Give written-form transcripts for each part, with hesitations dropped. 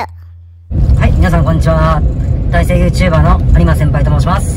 はい、皆さんこんにちは。大成 YouTuber の有馬先輩と申します。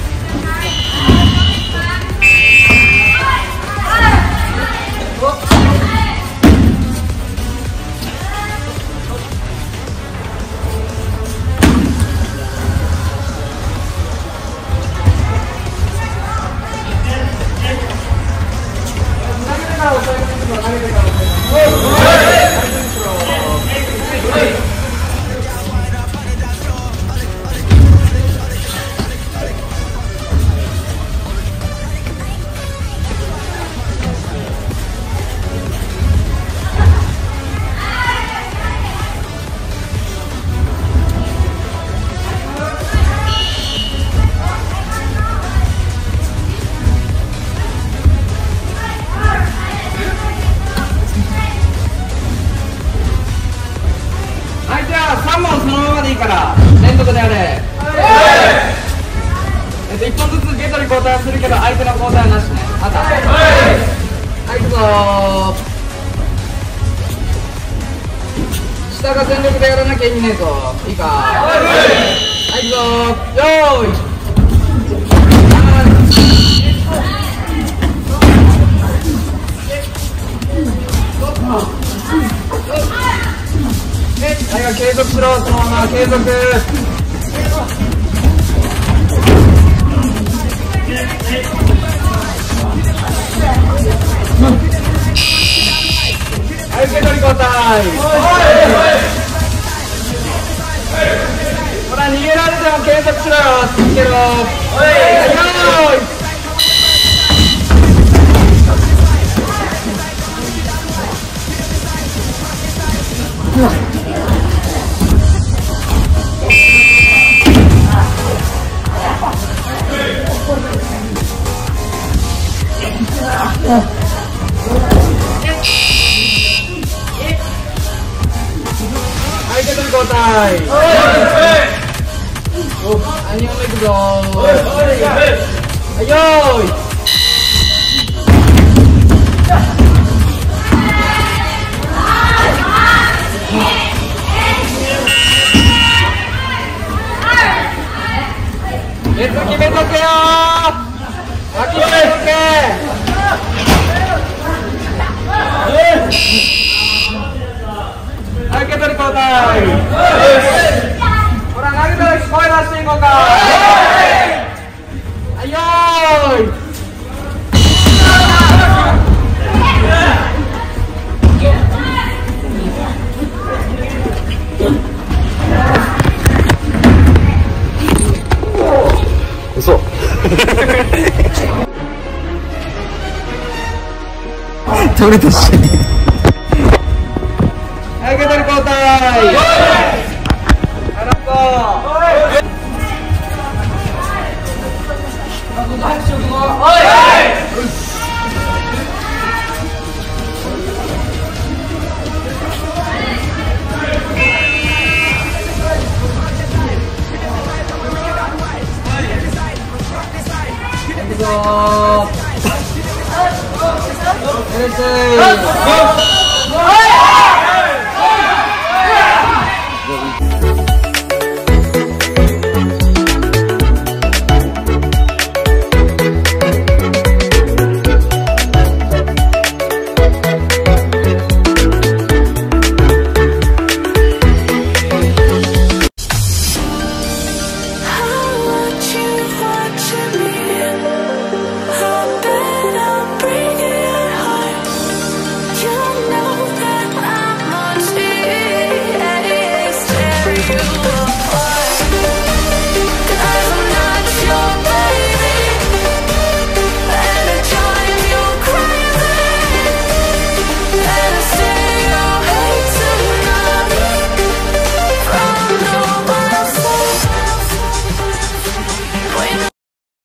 1本ずつゲートに交代するけど相手の交代はなしね。またはい、行くぞー。下が全力でやらなきゃ意味ねえぞ。いいか。はい、行くぞー。よーい。はい、継続しろ。そのまま継続。受け取り交代。ほら逃げられても継続しろよ。続けろ。はい、よーい。交代。お、兄も行くぞ。はい、よーい。決めとけよー。諦めとけ。受け取り交代。ほら投げたら声出していこうか。はい、よーい。嘘。取れたし。受け取り交代。はい、よーい。